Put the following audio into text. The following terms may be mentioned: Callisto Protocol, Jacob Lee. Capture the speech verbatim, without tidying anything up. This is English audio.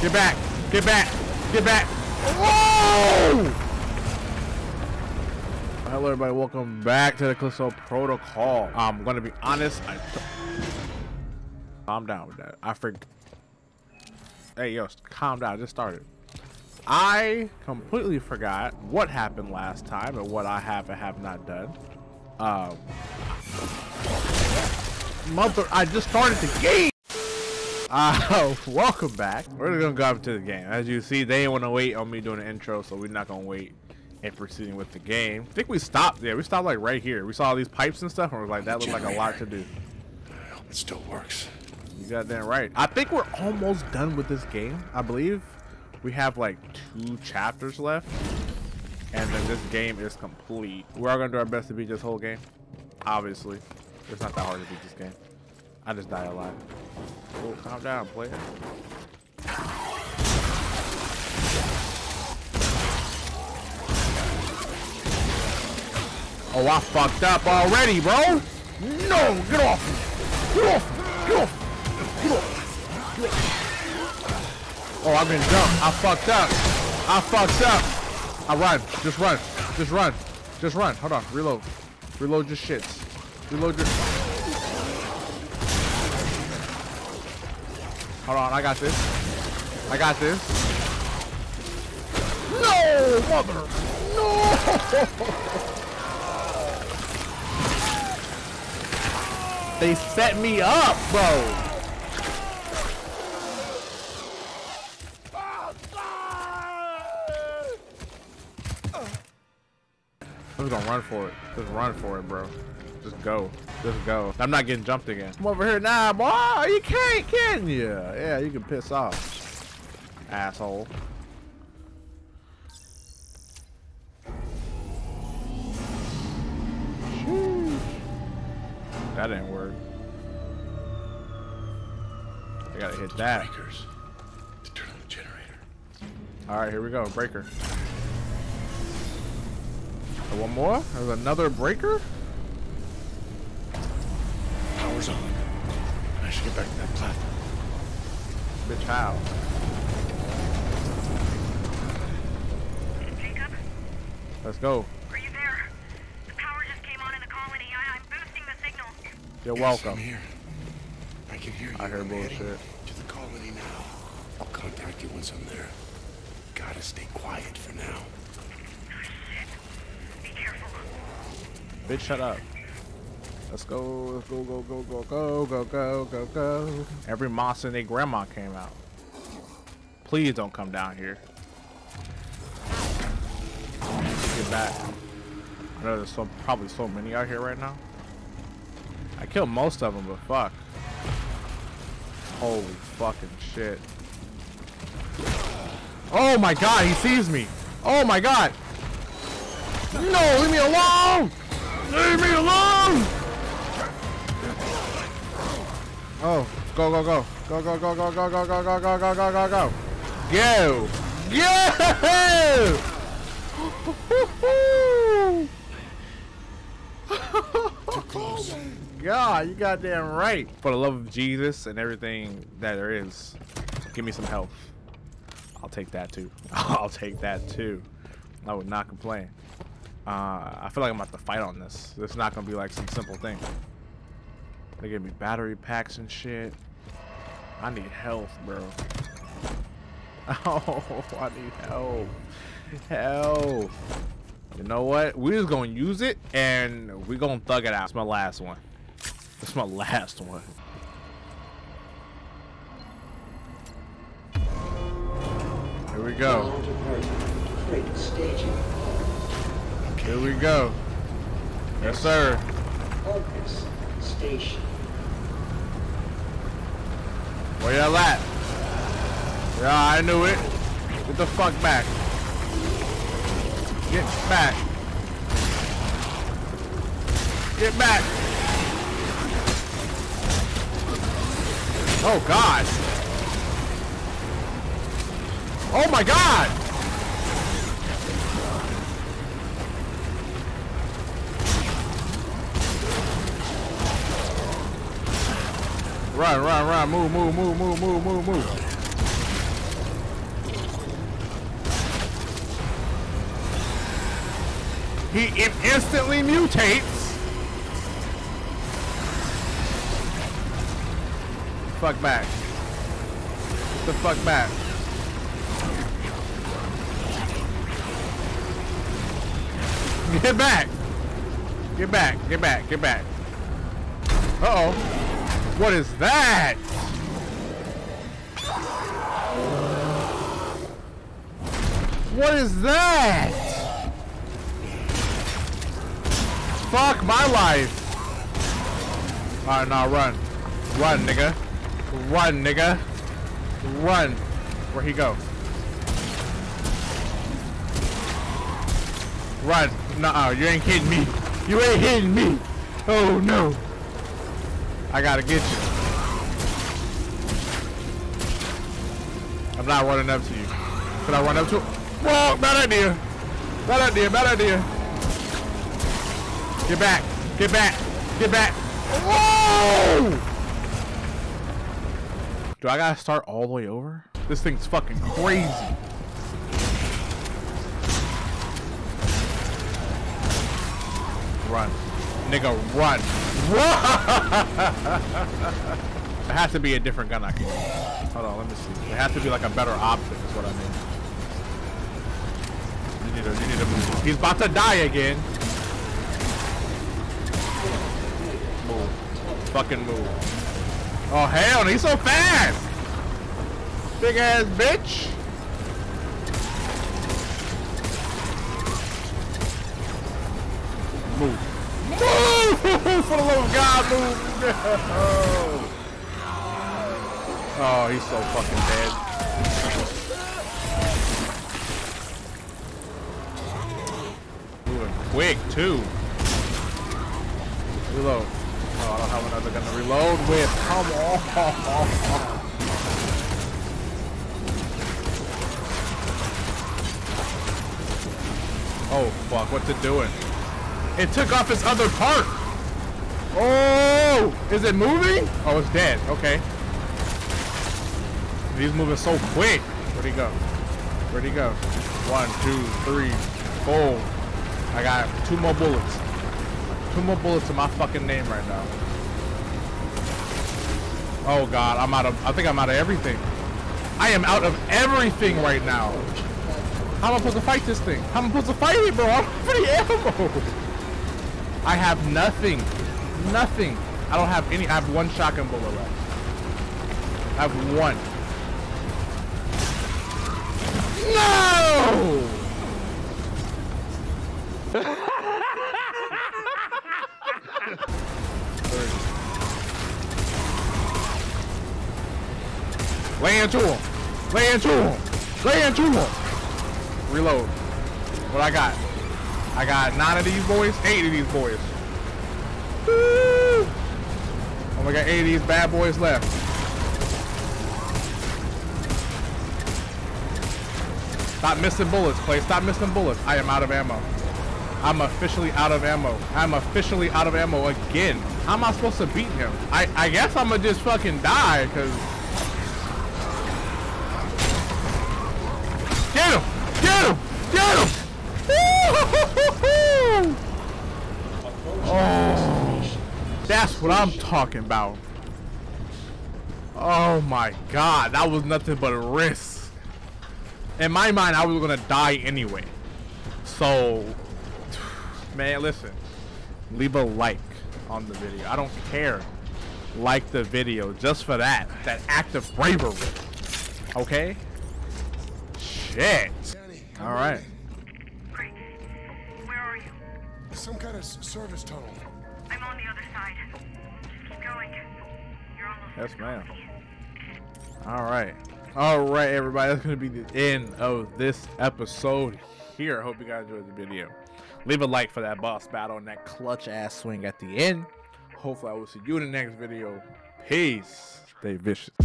Get back! Get back! Get back! Whoa! Hello everybody, welcome back to the Callisto Protocol. I'm gonna be honest, I calm down with that. I forgot. Hey yo, calm down, I just started. I completely forgot what happened last time and what I have and have not done. Um, mother, I just started the game! Uh, welcome back. We're gonna go up to the game. As you see, they didn't wanna wait on me doing the intro, so we're not gonna wait and proceeding with the game. I think we stopped there. We stopped like right here. We saw all these pipes and stuff and we're like, that looks like a lot to do. I hope it still works. You got that right. I think we're almost done with this game, I believe. We have like two chapters left, and then this game is complete. We're all gonna do our best to beat this whole game. Obviously, it's not that hard to beat this game. I just die a lot. Oh, calm down, player. Oh, I fucked up already, bro. No, get off me. Get off me. Get off me. Get off me. Get off me. Oh, I've been jumped. I fucked up. I fucked up. I run. Just run. Just run. Just run. Hold on. Reload. Reload your shits. Reload your... Hold on. I got this. I got this. No, mother. No. They set me up, bro. I'm just gonna run for it. Just run for it, bro. Just go. Just go. I'm not getting jumped again. Come over here now, boy. You can't, can you? Yeah, you can piss off, asshole. Sheesh. That didn't work. I gotta hit that. Breakers. To turn on the generator. All right, here we go. Breaker. One more? There's another breaker? Power's on. I should get back to that platform. Bitch, how? Jacob? Let's go. Are you there? The power just came on in the colony. I I'm boosting the signal. You're yes, welcome. I'm here. I can hear you. I heard bullshit. To the colony now. I'll contact you once I'm there. Gotta stay quiet for now. Bitch, shut up. Let's go, let's go, go, go, go, go, go, go, go, go. Every monster and their grandma came out. Please don't come down here. Get back. I know there's so, probably so many out here right now. I killed most of them, but fuck. Holy fucking shit. Oh my god, he sees me. Oh my god. No, leave me alone. Leave me alone! Oh, go, go, go. Go, go, go, go, go, go, go, go, go, go, go, go, go. Go! Go! God, you goddamn right. For the love of Jesus and everything that there is, give me some health. I'll take that too. I'll take that too. I would not complain. Uh, I feel like I'm about to fight on this. It's not gonna be like some simple thing. They give me battery packs and shit. I need health, bro. Oh, I need help. Help. You know what? We're just gonna use it and we're gonna thug it out. It's my last one. It's my last one. Here we go. Here we go. Yes, sir. Focus station. Where y'all at? Yeah, I knew it. Get the fuck back. Get back. Get back. Oh god. Oh my god. Run, run, run, move, move, move, move, move, move, move. He it instantly mutates. Fuck back. Get the fuck back. Get back. Get back. Get back. Get back. Uh-oh. What is that? What is that? Fuck my life. Alright, now run. Run, nigga. Run, nigga. Run. Where'd he go? Run. Nuh-uh, you ain't kidding me. You ain't hitting me. Oh, no. I gotta get you. I'm not running up to you. Could I run up to him? Whoa, bad idea. Bad idea, bad idea. Get back, get back, get back. Whoa! Do I gotta start all the way over? This thing's fucking crazy. Run. Nigga, run. Run! It has to be a different gun I can use. Hold on, let me see. It has to be like a better option is what I mean. You need to, you need to move. He's about to die again. Move. Fucking move. Oh, hell, he's so fast. Big ass bitch. Move. Move! For the love of God, move. No. Oh, he's so fucking dead. Quick, too. Reload. Oh, I don't have another gun to reload with. Come on. Oh, fuck. What's it doing? It took off its other part. Oh, is it moving? Oh, it's dead. Okay. He's moving so quick. Where'd he go? Where'd he go? One, two, three, four. I got two more bullets. Two more bullets to my fucking name right now. Oh God, I'm out of, I think I'm out of everything. I am out of everything right now. How am I supposed to fight this thing? How am I supposed to fight it, bro? I'm pretty ammo. I have nothing, nothing. I don't have any, I have one shotgun bullet left. I have one. No! Three. Lay into him. Lay into him. Lay into him. Reload. What I got? I got nine of these boys, eight of these boys. Woo! Oh my God, eight of these bad boys left. Stop missing bullets, play. Stop missing bullets. I am out of ammo. I'm officially out of ammo. I'm officially out of ammo again. How am I supposed to beat him? I, I guess I'm gonna just fucking die, cause... Get him! Get him! Get him! Oh, that's what I'm talking about. Oh my God, that was nothing but a risk. In my mind, I was gonna die anyway. So... Man, listen, leave a like on the video. I don't care. Like the video just for that. That act of bravery. Okay? Shit. Alright. Great. Where are you? Some kind of service tunnel. I'm on the other side. Just keep going. You're almost there. Yes, ma'am. Alright. Alright, everybody. That's going to be the end of this episode here. I hope you guys enjoyed the video. Leave a like for that boss battle and that clutch ass swing at the end. Hopefully I will see you in the next video. Peace. Stay vicious.